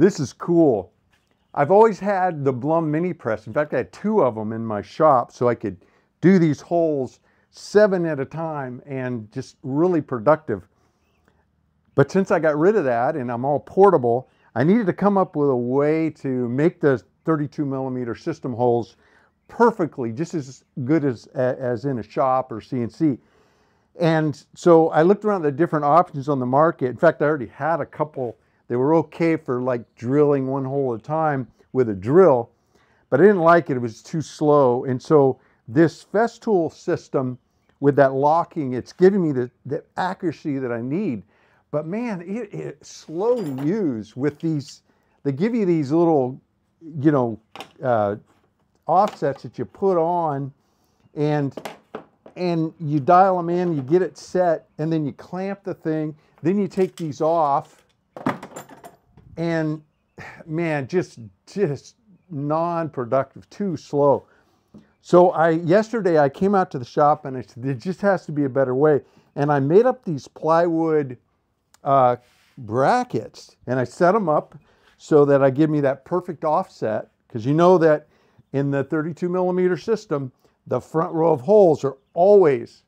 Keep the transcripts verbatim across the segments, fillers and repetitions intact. This is cool. I've always had the Blum mini press. In fact, I had two of them in my shop, so I could do these holes seven at a time and just really productive. But since I got rid of that and I'm all portable, I needed to come up with a way to make the thirty-two millimeter system holes perfectly, just as good as, as in a shop or C N C. And so I looked around at the different options on the market. In fact, I already had a couple. They were okay for like drilling one hole at a time with a drill, but I didn't like it. It was too slow. And so this Festool system with that locking, it's giving me the, the accuracy that I need. But man, it, it's slow to use with these. They give you these little, you know, uh, offsets that you put on, and and you dial them in, you get it set, and then you clamp the thing. Then you take these off, and man, just just non-productive, too slow. So I yesterday I came out to the shop and I said there just has to be a better way, and I made up these plywood uh, brackets and I set them up so that I give me that perfect offset, because you know that in the thirty-two millimeter system, the front row of holes are always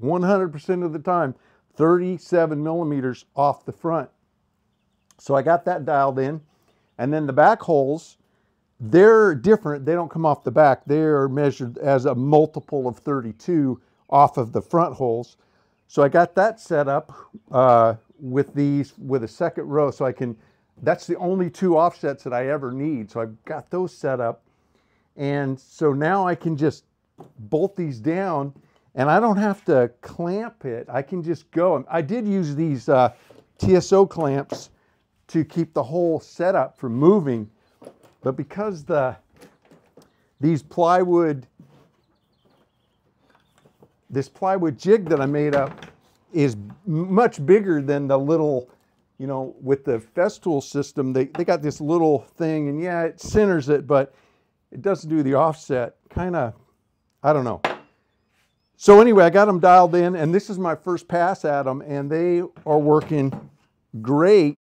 one hundred percent of the time thirty-seven millimeters off the front. So I got that dialed in, and then the back holes, they're different. They don't come off the back. They're measured as a multiple of thirty-two off of the front holes. So I got that set up uh, with these, with a second row, so I can, that's the only two offsets that I ever need. So I've got those set up. And so now I can just bolt these down and I don't have to clamp it. I can just go. I did use these uh, T S O clamps to keep the whole setup from moving. But because the these plywood, this plywood jig that I made up is much bigger than the little, you know, with the Festool system, they, they got this little thing, and yeah, it centers it, but it doesn't do the offset. Kind of, I don't know. So anyway, I got them dialed in, and this is my first pass at them, and they are working great.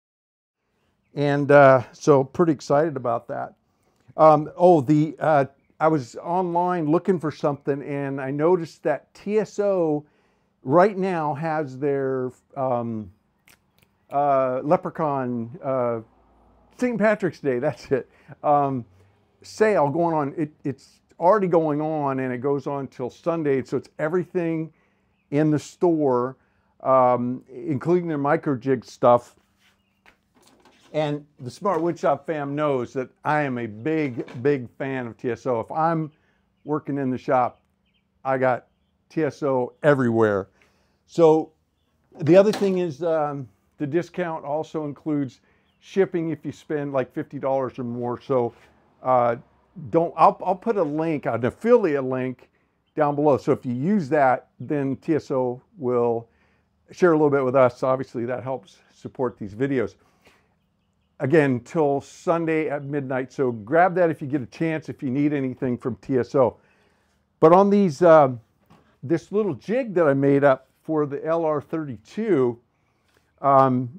And uh, so pretty excited about that. Um, oh, the uh, I was online looking for something, and I noticed that T S O right now has their um, uh, Leprechaun uh, Saint Patrick's Day. That's it. Um, sale going on. It, it's already going on, and it goes on till Sunday. So it's everything in the store, um, including their micro-jig stuff. And the Smart Woodshop fam knows that I am a big, big fan of T S O. If I'm working in the shop, I got T S O everywhere. So the other thing is um, the discount also includes shipping if you spend like fifty dollars or more. So uh, don't. I'll, I'll put a link, an affiliate link down below. So if you use that, then T S O will share a little bit with us. Obviously, that helps support these videos. Again, till Sunday at midnight. So grab that if you get a chance, if you need anything from T S O. But on these, uh, this little jig that I made up for the L R thirty-two, um,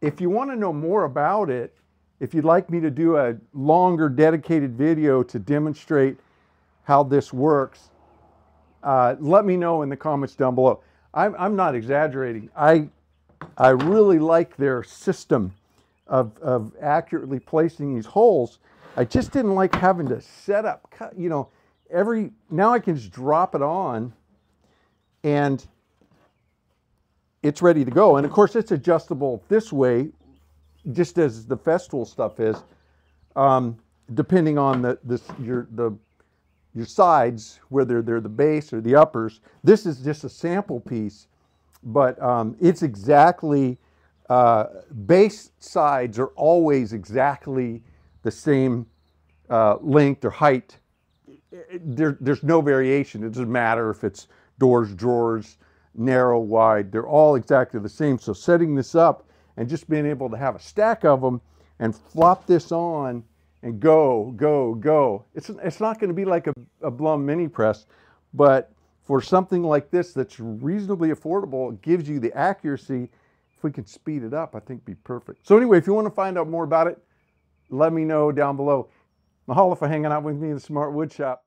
if you want to know more about it, if you'd like me to do a longer dedicated video to demonstrate how this works, uh, let me know in the comments down below. I'm, I'm not exaggerating. I, I really like their system Of, of accurately placing these holes. I just didn't like having to set up, cut, you know, every, now I can just drop it on and it's ready to go. And of course it's adjustable this way, just as the Festool stuff is, um, depending on the, this, your, the, your sides, whether they're the base or the uppers. This is just a sample piece, but um, it's exactly, Uh, base sides are always exactly the same uh, length or height. There, there's no variation. It doesn't matter if it's doors, drawers, narrow, wide. They're all exactly the same. So setting this up and just being able to have a stack of them and flop this on and go, go, go. It's, it's not going to be like a, a Blum mini press, but for something like this that's reasonably affordable, it gives you the accuracy we could speed it up, I think it'd be perfect. So anyway, if you want to find out more about it, let me know down below. Mahalo for hanging out with me in the Smart Woodshop.